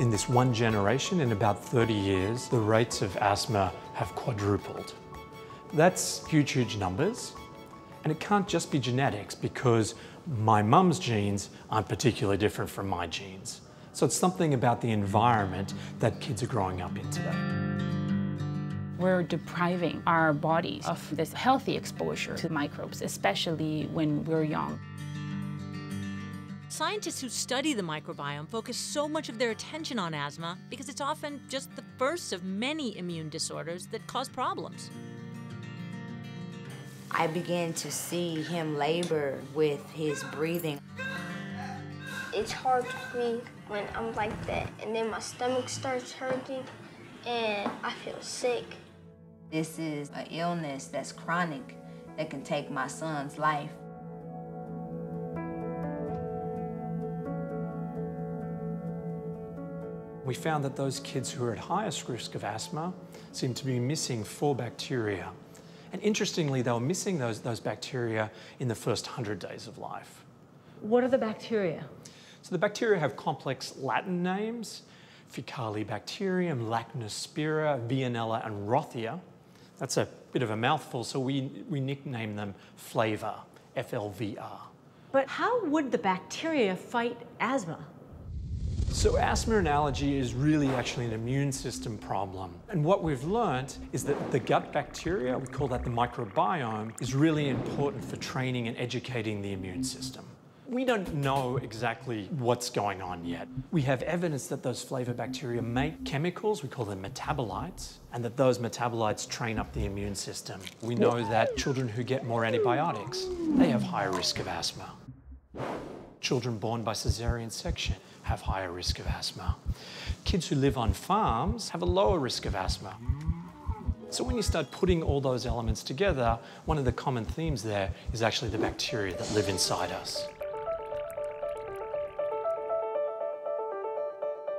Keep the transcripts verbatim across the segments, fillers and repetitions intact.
In this one generation, in about thirty years, the rates of asthma have quadrupled. That's huge, huge numbers. And it can't just be genetics, because my mum's genes aren't particularly different from my genes. So it's something about the environment that kids are growing up in today. We're depriving our bodies of this healthy exposure to microbes, especially when we're young. Scientists who study the microbiome focus so much of their attention on asthma because it's often just the first of many immune disorders that cause problems. I began to see him labor with his breathing. It's hard for me when I'm like that, and then my stomach starts hurting, and I feel sick. This is an illness that's chronic that can take my son's life. We found that those kids who are at highest risk of asthma seem to be missing four bacteria. And interestingly, they were missing those, those bacteria in the first one hundred days of life. What are the bacteria? So the bacteria have complex Latin names: Fecalibacterium, Lachnospira, Vianella, and Rothia. That's a bit of a mouthful, so we, we nickname them flavor, F L V R. But how would the bacteria fight asthma? So asthma and allergy is really actually an immune system problem. And what we've learned is that the gut bacteria, we call that the microbiome, is really important for training and educating the immune system. We don't know exactly what's going on yet. We have evidence that those flavor bacteria make chemicals, we call them metabolites, and that those metabolites train up the immune system. We know that children who get more antibiotics, they have higher risk of asthma. Children born by cesarean section have higher risk of asthma. Kids who live on farms have a lower risk of asthma. So when you start putting all those elements together, one of the common themes there is actually the bacteria that live inside us.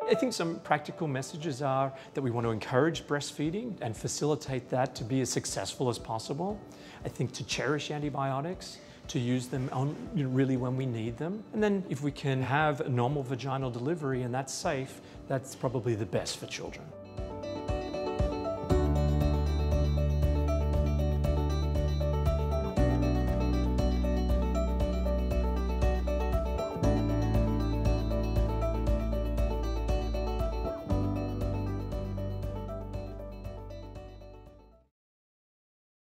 I think some practical messages are that we want to encourage breastfeeding and facilitate that to be as successful as possible. I think to cherish antibiotics, to use them on, you know, really when we need them. And then if we can have a normal vaginal delivery and that's safe, that's probably the best for children.